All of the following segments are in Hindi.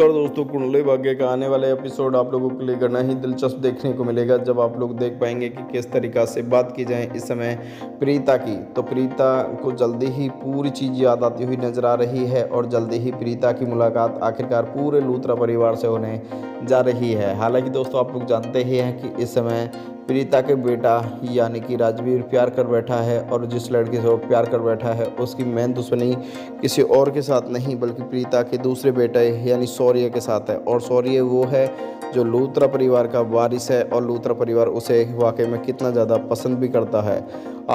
नमस्कार दोस्तों, कुंडली भाग्य का आने वाले एपिसोड आप लोगों के लिए घना ही दिलचस्प देखने को मिलेगा, जब आप लोग देख पाएंगे कि किस तरीक़ा से बात की जाए इस समय प्रीता की। तो प्रीता को जल्दी ही पूरी चीज़ याद आती हुई नजर आ रही है और जल्दी ही प्रीता की मुलाकात आखिरकार पूरे लूथरा परिवार से होने जा रही है। हालांकि दोस्तों आप लोग जानते ही हैं कि इस समय प्रीता के बेटा यानी कि राजवीर प्यार कर बैठा है और जिस लड़के से वो प्यार कर बैठा है उसकी मेन दुश्मनी किसी और के साथ नहीं बल्कि प्रीता के दूसरे बेटे यानी सौर्य के साथ है। और सौर्य वो है जो लूथरा परिवार का वारिस है और लूथरा परिवार उसे वाकई में कितना ज़्यादा पसंद भी करता है।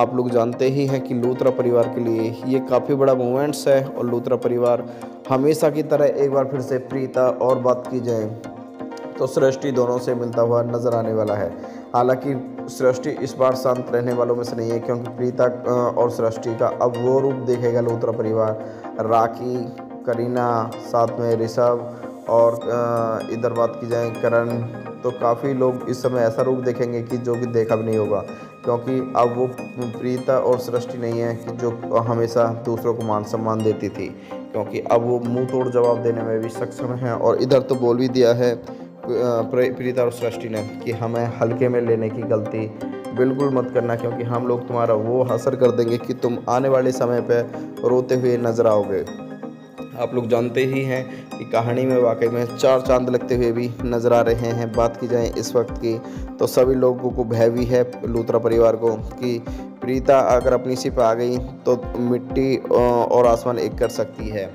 आप लोग जानते ही हैं कि लूथरा परिवार के लिए ये काफ़ी बड़ा मोमेंट्स है और लूथरा परिवार हमेशा की तरह एक बार फिर से प्रीता और बात की जाए तो सृष्टि दोनों से मिलता हुआ नज़र आने वाला है। हालांकि सृष्टि इस बार शांत रहने वालों में से नहीं है, क्योंकि प्रीता और सृष्टि का अब वो रूप देखेगा लूथरा परिवार। राखी, करीना, साथ में ऋषभ और इधर बात की जाए करण, तो काफ़ी लोग इस समय ऐसा रूप देखेंगे कि जो कि देखा भी नहीं होगा, क्योंकि अब वो प्रीता और सृष्टि नहीं है कि जो हमेशा दूसरों को मान सम्मान देती थी, क्योंकि अब वो मुँह तोड़ जवाब देने में भी सक्षम है। और इधर तो बोल भी दिया है प्रीता और सृष्टि ने कि हमें हल्के में लेने की गलती बिल्कुल मत करना, क्योंकि हम लोग तुम्हारा वो असर कर देंगे कि तुम आने वाले समय पर रोते हुए नजर आओगे। आप लोग जानते ही हैं कि कहानी में वाकई में चार चांद लगते हुए भी नज़र आ रहे हैं। बात की जाए इस वक्त की तो सभी लोगों को भय भी है लूथरा परिवार को कि प्रीता अगर अपनी सिप आ गई तो मिट्टी और आसमान एक कर सकती है,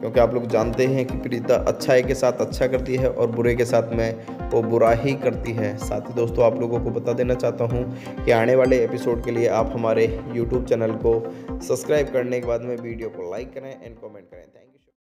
क्योंकि आप लोग जानते हैं कि प्रीता अच्छाई के साथ अच्छा करती है और बुरे के साथ में वो बुरा ही करती है। साथ ही दोस्तों आप लोगों को बता देना चाहता हूं कि आने वाले एपिसोड के लिए आप हमारे YouTube चैनल को सब्सक्राइब करने के बाद में वीडियो को लाइक करें एंड कमेंट करें।